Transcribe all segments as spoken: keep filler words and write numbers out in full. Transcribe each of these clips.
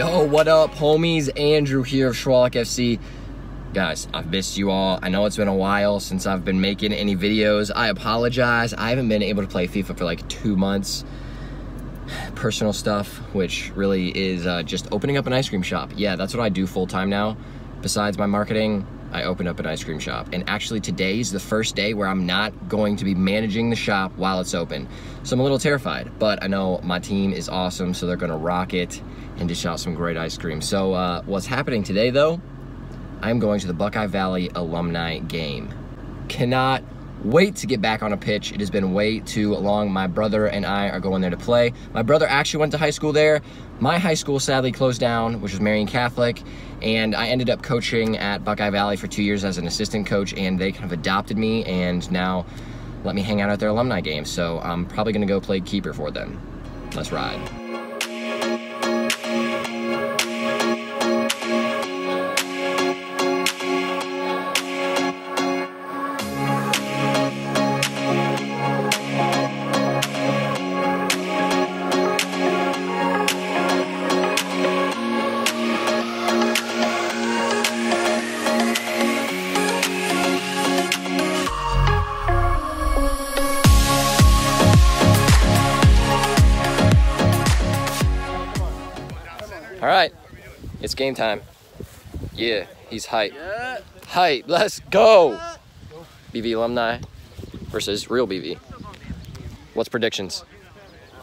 Yo, what up, homies? Andrew here of Chwalik F C. Guys, I've missed you all. I know it's been a while since I've been making any videos. I apologize. I haven't been able to play FIFA for like two months. Personal stuff, which really is uh, just opening up an ice cream shop. Yeah, that's what I do full time now. Besides my marketing, I open up an ice cream shop. And actually today's the first day where I'm not going to be managing the shop while it's open. So I'm a little terrified, but I know my team is awesome, so they're gonna rock it and dish out some great ice cream. So uh, what's happening today though, I'm going to the Buckeye Valley alumni game. Cannot wait to get back on a pitch. It has been way too long. My brother and I are going there to play. My brother actually went to high school there. My high school sadly closed down, which was Marion Catholic, and I ended up coaching at Buckeye Valley for two years as an assistant coach, and they kind of adopted me and now let me hang out at their alumni game. So I'm probably gonna go play keeper for them. Let's ride. All right, it's game time. Yeah, he's hype. Yeah. Hype, let's go. B V alumni versus real B V. What's predictions?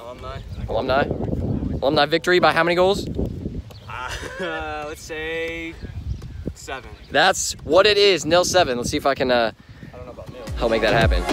Alumni. Alumni? Alumni victory by how many goals? Uh, uh, let's say seven. That's what it is, nil seven. Let's see if I can uh, I don't know about nil. Help make that happen.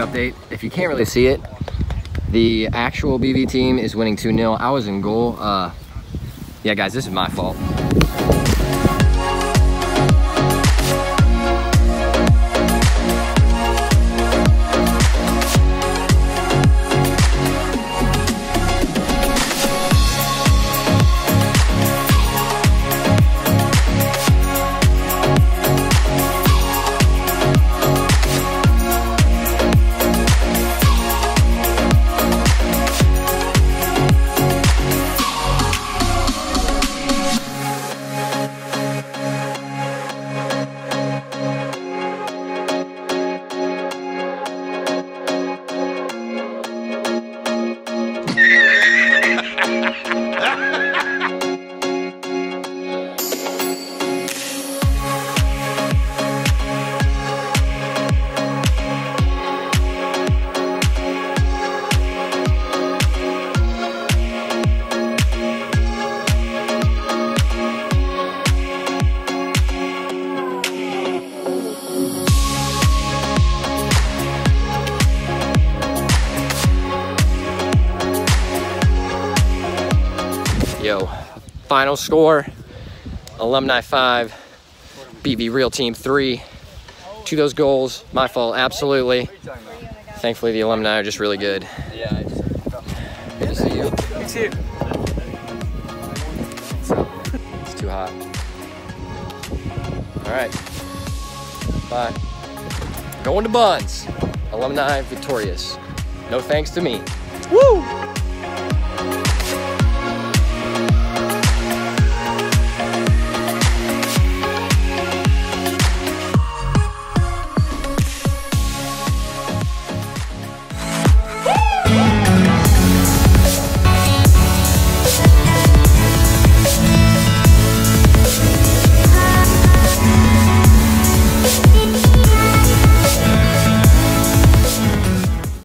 Update. If you can't really see it, the actual B V team is winning two nil. I was in goal. Uh, yeah, guys, this is my fault. Final score, Alumni five, B V Real Team three. Two of those goals, my fault, absolutely. Thankfully, the Alumni are just really good. Yeah, good to see you. Thanks, you. It's too hot. All right. Bye. Going to Buns. Alumni victorious. No thanks to me. Woo!